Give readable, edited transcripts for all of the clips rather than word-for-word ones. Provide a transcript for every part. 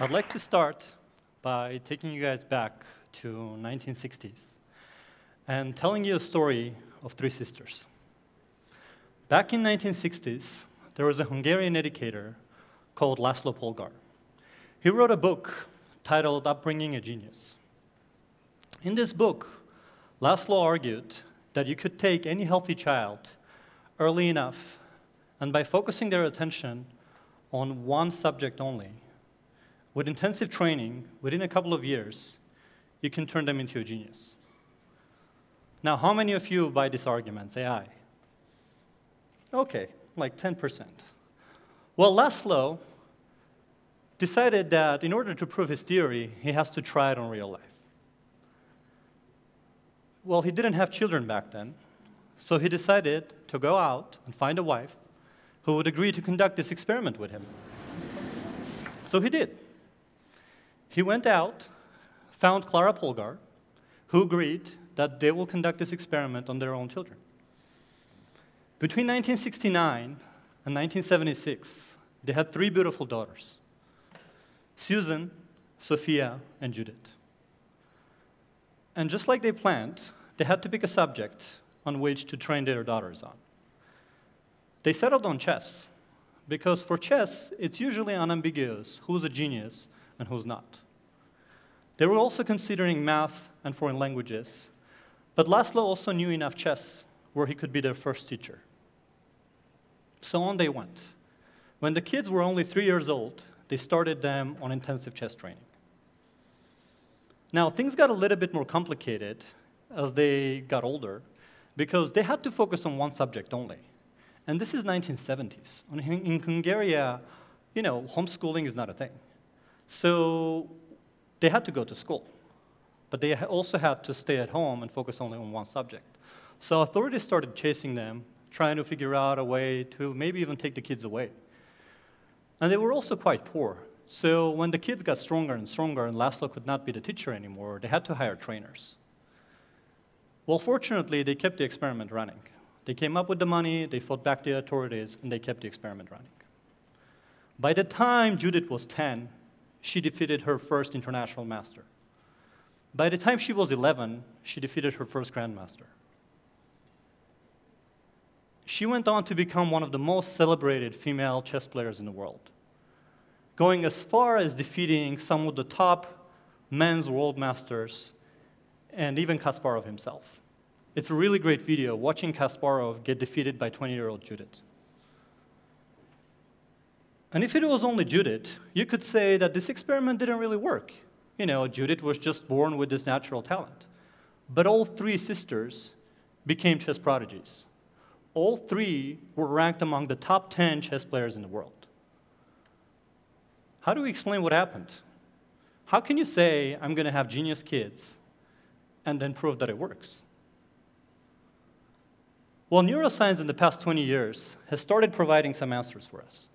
I'd like to start by taking you guys back to 1960s and telling you a story of three sisters. Back in 1960s, there was a Hungarian educator called Laszlo Polgar. He wrote a book titled Upbringing a Genius. In this book, Laszlo argued that you could take any healthy child early enough, and by focusing their attention on one subject only, with intensive training, within a couple of years, you can turn them into a genius. Now, how many of you buy this argument? Say aye. Okay, like 10%. Well, Laszlo decided that in order to prove his theory, he has to try it on real life. Well, he didn't have children back then, so he decided to go out and find a wife who would agree to conduct this experiment with him. So he did. He went out, found Clara Polgar, who agreed that they will conduct this experiment on their own children. Between 1969 and 1976, they had three beautiful daughters, Susan, Sophia, and Judith. And just like they planned, they had to pick a subject on which to train their daughters on. They settled on chess, because for chess, it's usually unambiguous who's a genius and who's not. They were also considering math and foreign languages, but Laszlo also knew enough chess where he could be their first teacher. So on they went. When the kids were only 3 years old, they started them on intensive chess training. Now, things got a little bit more complicated as they got older, because they had to focus on one subject only. And this is 1970s. In Hungary, you know, homeschooling is not a thing. So they had to go to school, but they also had to stay at home and focus only on one subject. So authorities started chasing them, trying to figure out a way to maybe even take the kids away. And they were also quite poor. So when the kids got stronger and stronger and Laszlo could not be the teacher anymore, they had to hire trainers. Well, fortunately, they kept the experiment running. They came up with the money, they fought back the authorities, and they kept the experiment running. By the time Judith was 10, she defeated her first international master. By the time she was 11, she defeated her first grandmaster. She went on to become one of the most celebrated female chess players in the world, going as far as defeating some of the top men's world masters and even Kasparov himself. It's a really great video, watching Kasparov get defeated by 20-year-old Judith. And if it was only Judith, you could say that this experiment didn't really work. You know, Judith was just born with this natural talent. But all three sisters became chess prodigies. All three were ranked among the top 10 chess players in the world. How do we explain what happened? How can you say, I'm going to have genius kids, and then prove that it works? Well, neuroscience in the past 20 years has started providing some answers for us.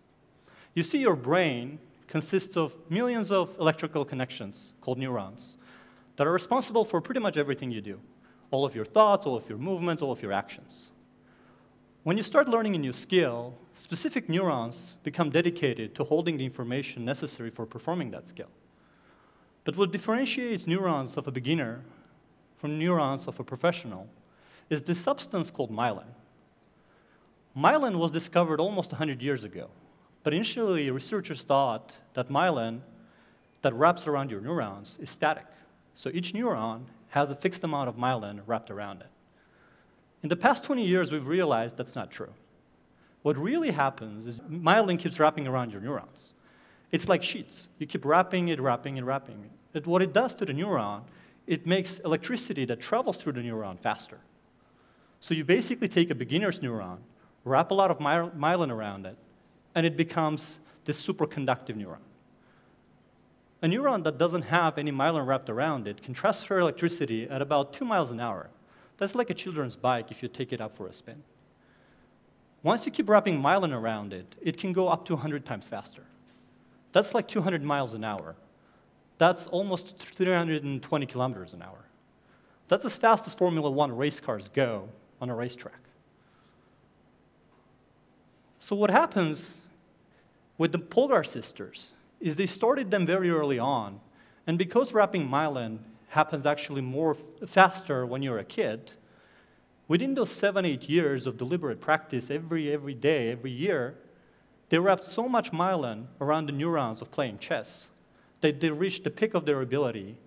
You see, your brain consists of millions of electrical connections called neurons that are responsible for pretty much everything you do, all of your thoughts, all of your movements, all of your actions. When you start learning a new skill, specific neurons become dedicated to holding the information necessary for performing that skill. But what differentiates neurons of a beginner from neurons of a professional is this substance called myelin. Myelin was discovered almost 100 years ago, but initially researchers thought that myelin that wraps around your neurons is static. So each neuron has a fixed amount of myelin wrapped around it. In the past 20 years, we've realized that's not true. What really happens is myelin keeps wrapping around your neurons. It's like sheets. You keep wrapping it, wrapping it, wrapping it. What it does to the neuron, it makes electricity that travels through the neuron faster. So you basically take a beginner's neuron, wrap a lot of myelin around it, and it becomes this superconductive neuron. A neuron that doesn't have any myelin wrapped around it can transfer electricity at about 2 miles an hour. That's like a children's bike if you take it up for a spin. Once you keep wrapping myelin around it, it can go up to 100 times faster. That's like 200 miles an hour. That's almost 320 kilometers an hour. That's as fast as Formula One race cars go on a racetrack. So what happens with the Polgar sisters is they started them very early on. And because wrapping myelin happens actually more faster when you're a kid, within those 7–8 years of deliberate practice, every day, every year, they wrapped so much myelin around the neurons of playing chess that they reached the peak of their ability.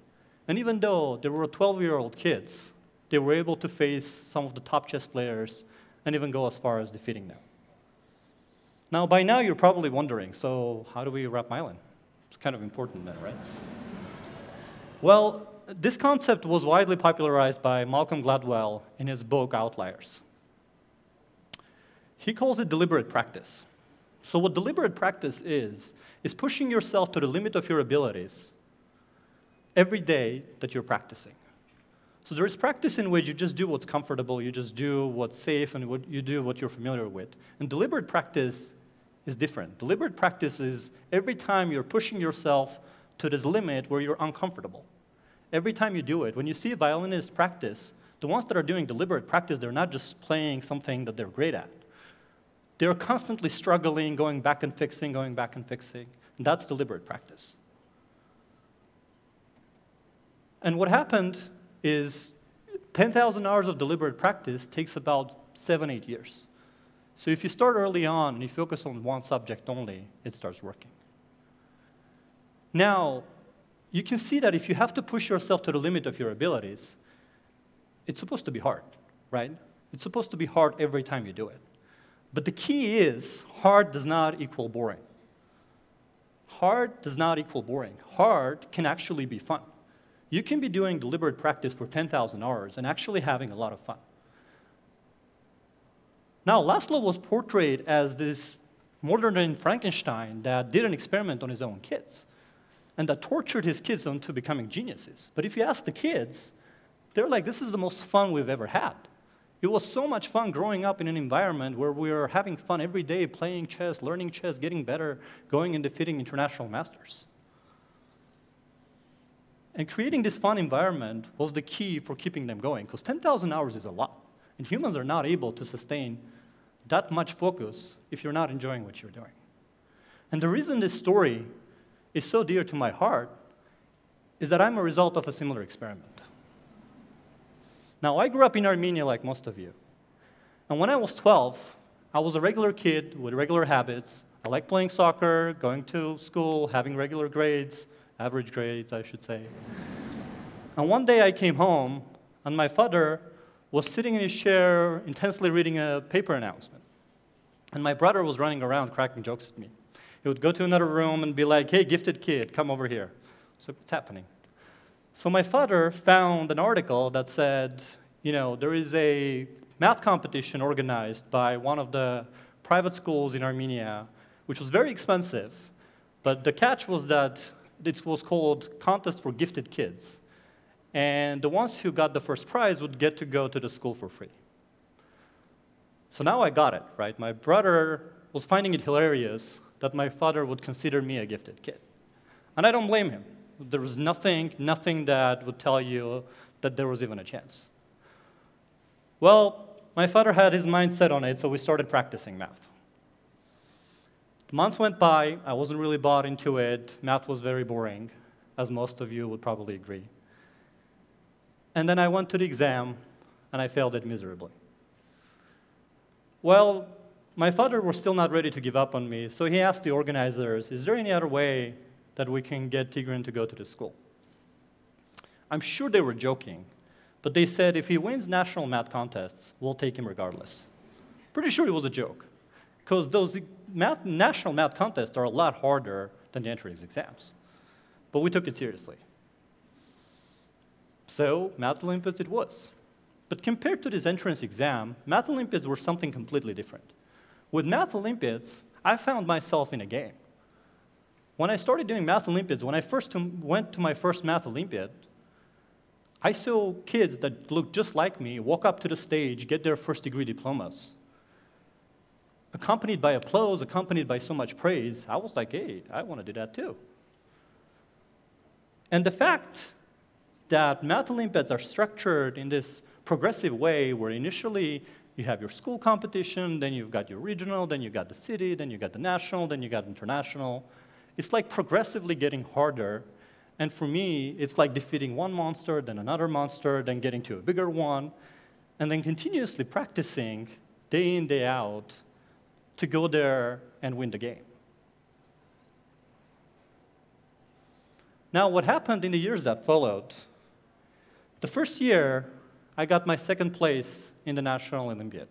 And even though they were 12-year-old kids, they were able to face some of the top chess players and even go as far as defeating them. Now, by now, you're probably wondering, so how do we wrap myelin? It's kind of important then, right? Well, this concept was widely popularized by Malcolm Gladwell in his book, Outliers. He calls it deliberate practice. So what deliberate practice is pushing yourself to the limit of your abilities every day that you're practicing. So there is practice in which you just do what's comfortable, you just do what's safe, and you do what you're familiar with. And deliberate practice is different. Deliberate practice is every time you're pushing yourself to this limit where you're uncomfortable. Every time you do it, when you see a violinist practice, the ones that are doing deliberate practice, they're not just playing something that they're great at. They're constantly struggling, going back and fixing, going back and fixing. And that's deliberate practice. And what happened is 10,000 hours of deliberate practice takes about 7–8 years. So if you start early on and you focus on one subject only, it starts working. Now, you can see that if you have to push yourself to the limit of your abilities, it's supposed to be hard, right? It's supposed to be hard every time you do it. But the key is hard does not equal boring. Hard does not equal boring. Hard can actually be fun. You can be doing deliberate practice for 10,000 hours and actually having a lot of fun. Now, Laszlo was portrayed as this modern Frankenstein that did an experiment on his own kids and that tortured his kids into becoming geniuses. But if you ask the kids, they're like, this is the most fun we've ever had. It was so much fun growing up in an environment where we were having fun every day, playing chess, learning chess, getting better, going and defeating international masters. And creating this fun environment was the key for keeping them going, because 10,000 hours is a lot. And humans are not able to sustain that much focus if you're not enjoying what you're doing. And the reason this story is so dear to my heart is that I'm a result of a similar experiment. Now, I grew up in Armenia like most of you. And when I was 12, I was a regular kid with regular habits. I liked playing soccer, going to school, having regular grades. Average grades, I should say. And one day I came home, and my father was sitting in his chair, intensely reading a paper announcement. And my brother was running around, cracking jokes at me. He would go to another room and be like, hey, gifted kid, come over here. So what's happening? So my father found an article that said, you know, there is a math competition organized by one of the private schools in Armenia, which was very expensive. But the catch was that it was called Contest for Gifted Kids. And the ones who got the first prize would get to go to the school for free. So now I got it, right? My brother was finding it hilarious that my father would consider me a gifted kid. And I don't blame him. There was nothing that would tell you that there was even a chance. Well, my father had his mind set on it, so we started practicing math. Months went by, I wasn't really bought into it. Math was very boring, as most of you would probably agree. And then I went to the exam, and I failed it miserably. Well, my father was still not ready to give up on me, so he asked the organizers, is there any other way that we can get Tigran to go to the school? I'm sure they were joking, but they said, if he wins national math contests, we'll take him regardless. Pretty sure it was a joke, because those national math contests are a lot harder than the entrance exams. But we took it seriously. So Math Olympiads it was. But compared to this entrance exam, Math Olympiads were something completely different. With Math Olympiads, I found myself in a game. When I started doing Math Olympiads, when I first went to my first Math Olympiad, I saw kids that looked just like me walk up to the stage, get their first-degree diplomas. Accompanied by applause, accompanied by so much praise, I was like, hey, I want to do that too. And the fact that Math Olympiads are structured in this progressive way where initially you have your school competition, then you've got your regional, then you've got the city, then you've got the national, then you've got international. It's like progressively getting harder. And for me, it's like defeating one monster, then another monster, then getting to a bigger one, and then continuously practicing day in, day out to go there and win the game. Now, what happened in the years that followed? The first year, I got my second place in the National Olympiad.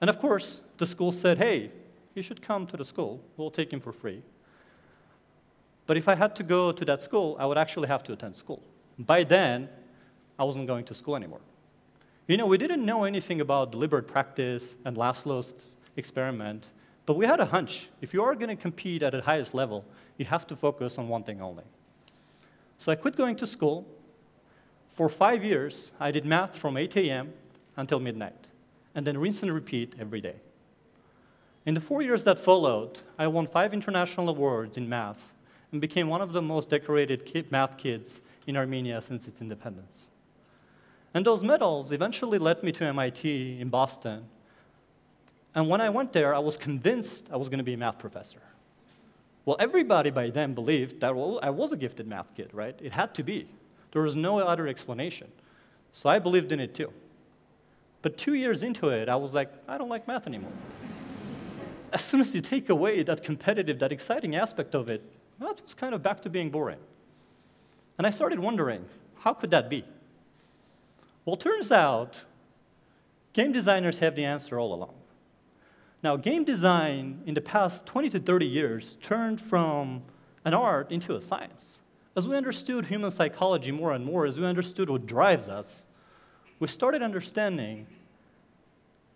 And of course, the school said, hey, he should come to the school. We'll take him for free. But if I had to go to that school, I would actually have to attend school. By then, I wasn't going to school anymore. You know, we didn't know anything about deliberate practice and Laszlo's experiment, but we had a hunch. If you are going to compete at the highest level, you have to focus on one thing only. So I quit going to school. For 5 years, I did math from 8 a.m. until midnight, and then rinse and repeat every day. In the 4 years that followed, I won 5 international awards in math and became one of the most decorated math kids in Armenia since its independence. And those medals eventually led me to MIT in Boston. And when I went there, I was convinced I was going to be a math professor. Well, everybody by then believed that I was a gifted math kid, right? It had to be. There was no other explanation. So I believed in it too. But 2 years into it, I was like, I don't like math anymore. As soon as you take away that competitive, that exciting aspect of it, math was kind of back to being boring. And I started wondering, how could that be? Well, turns out, game designers have the answer all along. Now, game design in the past 20 to 30 years turned from an art into a science. As we understood human psychology more and more, as we understood what drives us, we started understanding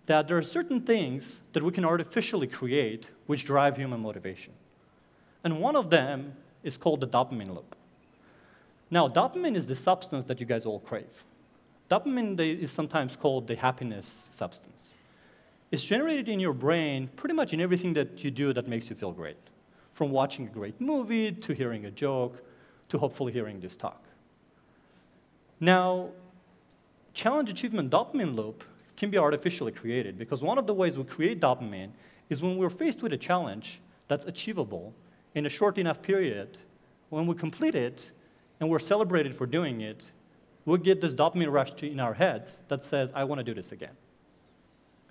that there are certain things that we can artificially create which drive human motivation. And one of them is called the dopamine loop. Now, dopamine is the substance that you guys all crave. Dopamine is sometimes called the happiness substance. It's generated in your brain pretty much in everything that you do that makes you feel great, from watching a great movie to hearing a joke to hopefully hearing this talk. Now, challenge achievement dopamine loop can be artificially created because one of the ways we create dopamine is when we're faced with a challenge that's achievable in a short enough period. When we complete it and we're celebrated for doing it, we'll get this dopamine rush in our heads that says, I want to do this again.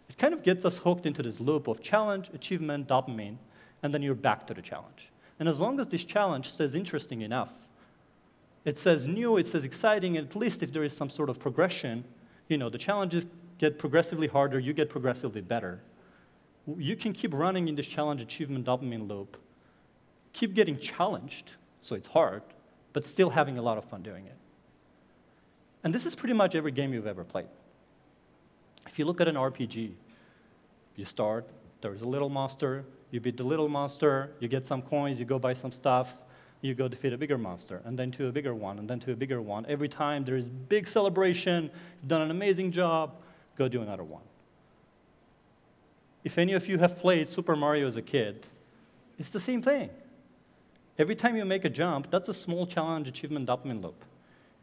It kind of gets us hooked into this loop of challenge, achievement, dopamine, and then you're back to the challenge. And as long as this challenge says interesting enough, it says new, it says exciting, at least if there is some sort of progression, you know, the challenges get progressively harder, you get progressively better. You can keep running in this challenge, achievement, dopamine loop, keep getting challenged, so it's hard, but still having a lot of fun doing it. And this is pretty much every game you've ever played. If you look at an RPG, you start, there's a little monster, you beat the little monster, you get some coins, you go buy some stuff, you go defeat a bigger monster, and then to a bigger one, and then to a bigger one. Every time there is big celebration, you've done an amazing job, go do another one. If any of you have played Super Mario as a kid, it's the same thing. Every time you make a jump, that's a small challenge achievement dopamine loop.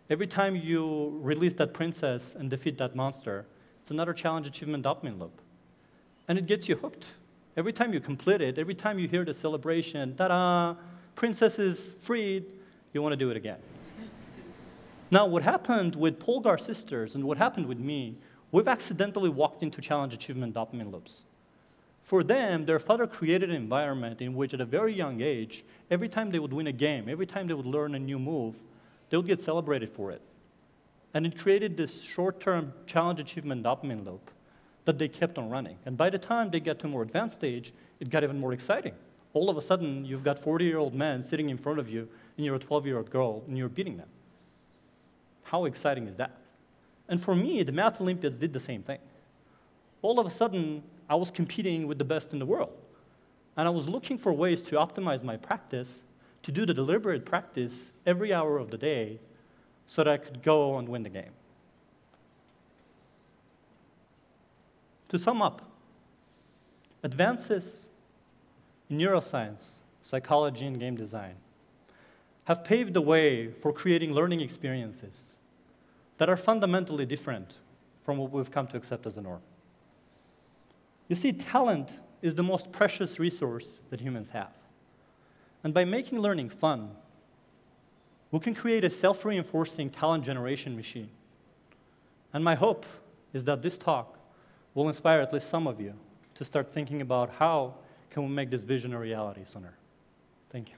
Every time you release that princess and defeat that monster, it's another challenge achievement dopamine loop. And it gets you hooked. Every time you complete it, every time you hear the celebration, ta-da, princess is freed, you want to do it again. Now, what happened with Polgar sisters and what happened with me, we've accidentally walked into challenge achievement dopamine loops. For them, their father created an environment in which at a very young age, every time they would win a game, every time they would learn a new move, they would get celebrated for it. And it created this short-term challenge achievement dopamine loop that they kept on running. And by the time they got to a more advanced stage, it got even more exciting. All of a sudden, you've got 40-year-old men sitting in front of you, and you're a 12-year-old girl, and you're beating them. How exciting is that? And for me, the Math Olympiads did the same thing. All of a sudden, I was competing with the best in the world. And I was looking for ways to optimize my practice to do the deliberate practice every hour of the day so that I could go and win the game. To sum up, advances in neuroscience, psychology, and game design have paved the way for creating learning experiences that are fundamentally different from what we've come to accept as a norm. You see, talent is the most precious resource that humans have. And by making learning fun, we can create a self-reinforcing talent generation machine. And my hope is that this talk will inspire at least some of you to start thinking about how can we make this vision a reality sooner. Thank you.